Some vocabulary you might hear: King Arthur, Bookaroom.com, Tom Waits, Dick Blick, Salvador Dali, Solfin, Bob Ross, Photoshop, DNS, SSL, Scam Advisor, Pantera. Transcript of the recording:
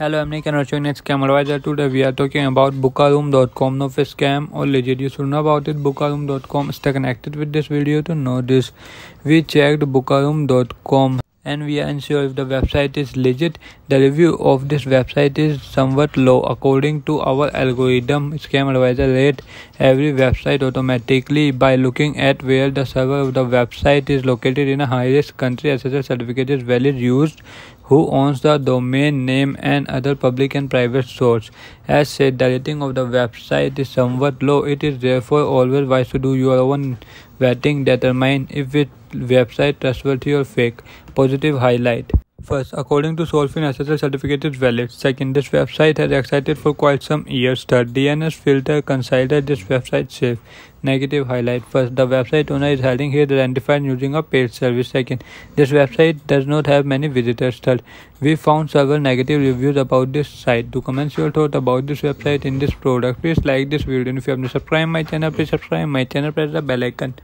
Hello, I'm Nick and watching next Scam Advisor. Today we are talking about Bookaroom.com. Now, for scam or legit, you should know about it. Bookaroom.com. Stay connected with this video to know this. We checked Bookaroom.com and we are unsure if the website is legit. The review of this website is somewhat low. According to our algorithm, Scam Advisor rates every website automatically by looking at where the server of the website is located in a high-risk country. SSL certificate is valid, used, who owns the domain name, and other public and private source. As said, the rating of the website is somewhat low. It is therefore always wise to do your own vetting, determine if it website trustworthy or fake. Positive highlight. First, according to Solfin, SSL certificate is valid. Second, this website has existed for quite some years. Third, DNS filter considered this website safe. Negative highlight. First, the website owner is hiding here identified using a paid service. Second, this website does not have many visitors. Third, we found several negative reviews about this site. To comment your thought about this website in this product, please like this video, and if you have not subscribed my channel, please subscribe my channel, press the bell icon.